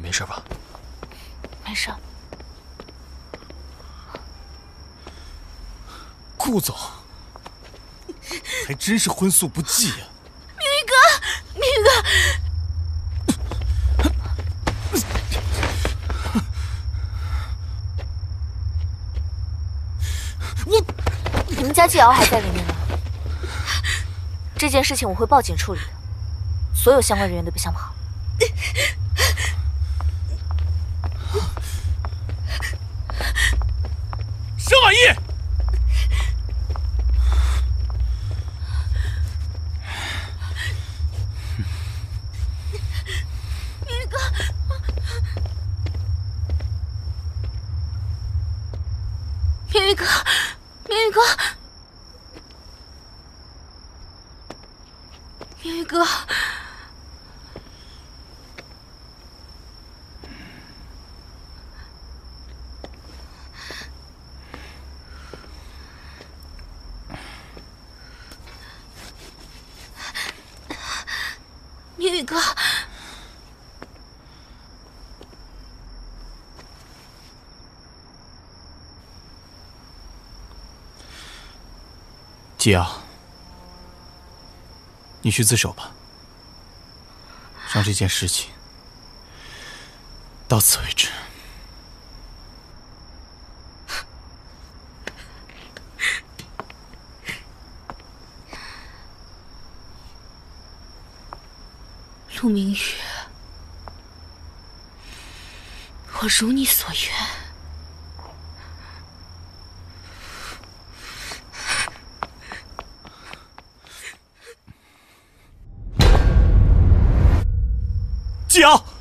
你没事吧？没事。顾总，还真是荤素不忌呀！明玉哥，明玉哥。 你们家季瑶还在里面呢。这件事情我会报警处理的，所有相关人员都别想跑。盛婉意，明玉哥，明玉哥。 明玉哥，明玉哥，明玉哥。 季瑶，你去自首吧，让这件事情到此为止。陆明宇，我如你所愿。 季瑶。